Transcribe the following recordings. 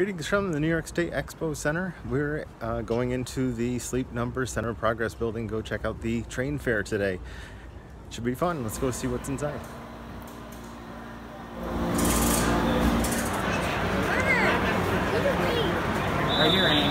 Greetings from the New York State Expo Center. We're going into the Sleep Number Center Progress Building. Go check out the train fair today. It should be fun. Let's go see what's inside. Right here, Amy.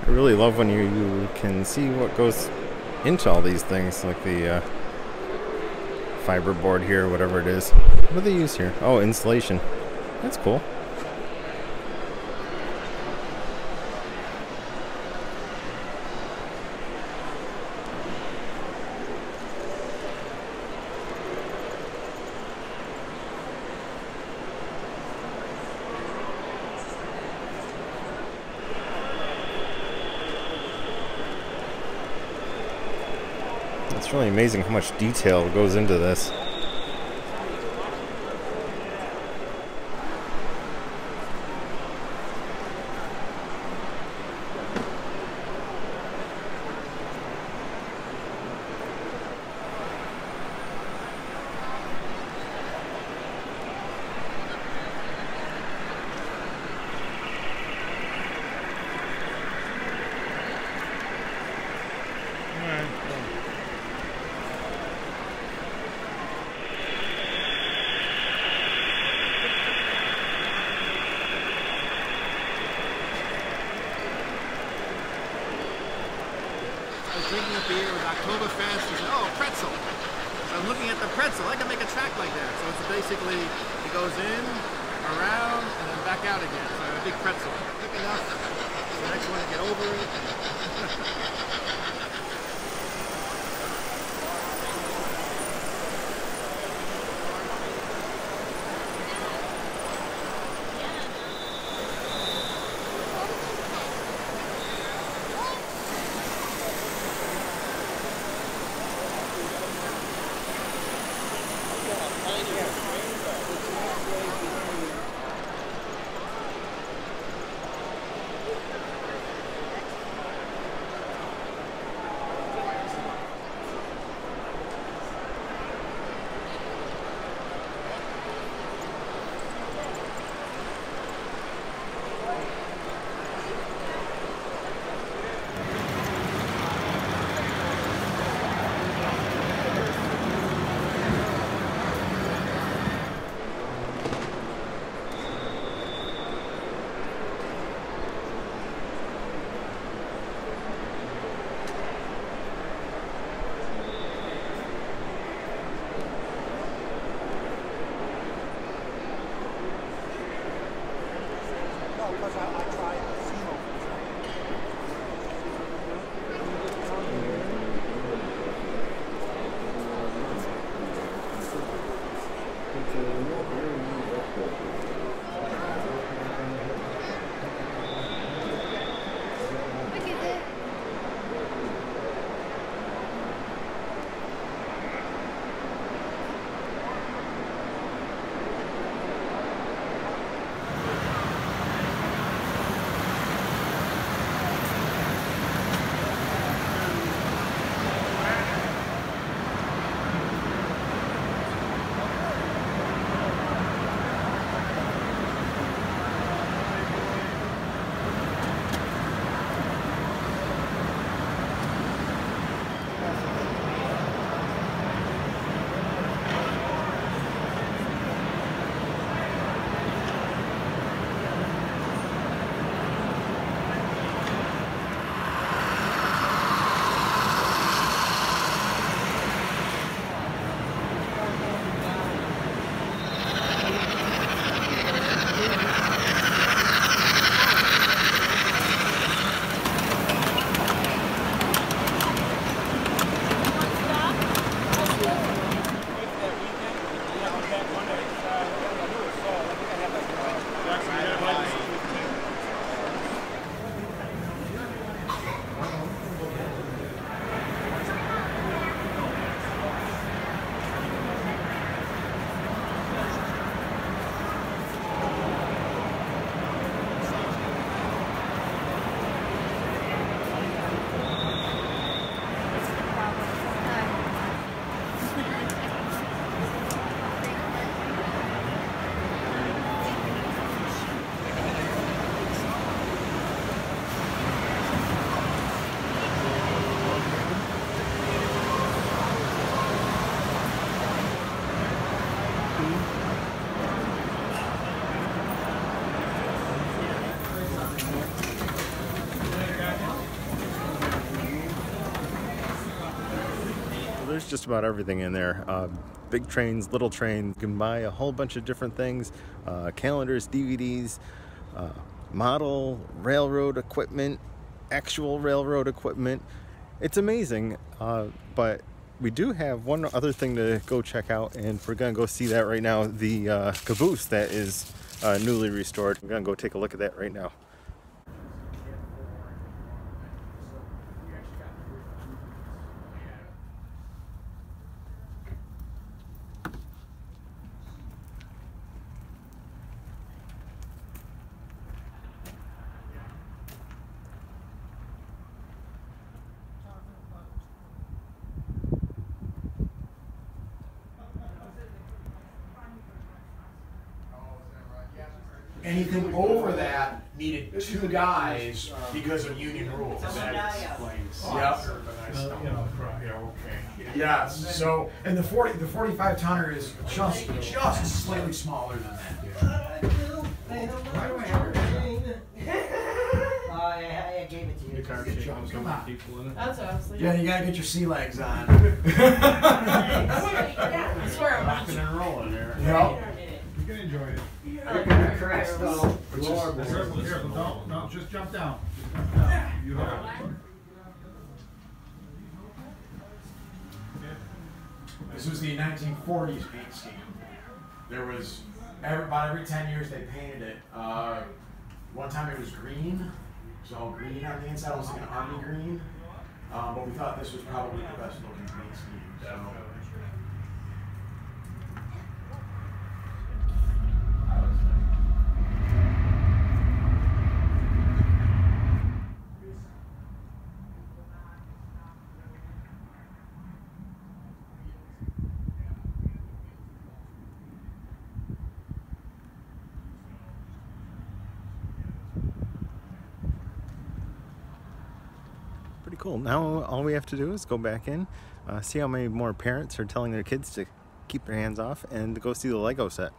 I really love when you can see what goes into all these things, like the fiberboard here, whatever it is. What do they use here? Oh, insulation. That's cool. It's really amazing how much detail goes into this. Drinking a beer with Oktoberfest, and said, oh, pretzel. So I'm looking at the pretzel. I can make a track like that. So it's basically, it goes in, around, and then back out again. So a big pretzel. Quick enough for the next one to get over it. There's just about everything in there. Big trains, little trains. You can buy a whole bunch of different things. Calendars, DVDs, model, railroad equipment, actual railroad equipment. It's amazing, but we do have one other thing to go check out, and we're gonna go see that right now. The caboose that is newly restored. We're gonna go take a look at that right now. Anything over that needed two guys because of union rules. Yep. Yes. So, and the 45 tonner is just slightly smaller than that. Why do I have I gave it to you. Come on. That's what I was thinking. Yeah, you gotta get your sea legs on. I swear I'm rocking and rolling there. Yep. You can enjoy it. Correct. No, just jump down. You have it. This was the 1940s paint scheme. There was about every 10 years they painted it. One time it was green. It was all green on the inside. It was like an army green. But we thought this was probably the best looking paint scheme. So. Pretty cool. Now all we have to do is go back in, see how many more parents are telling their kids to keep their hands off, and to go see the LEGO set.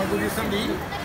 Quando somebody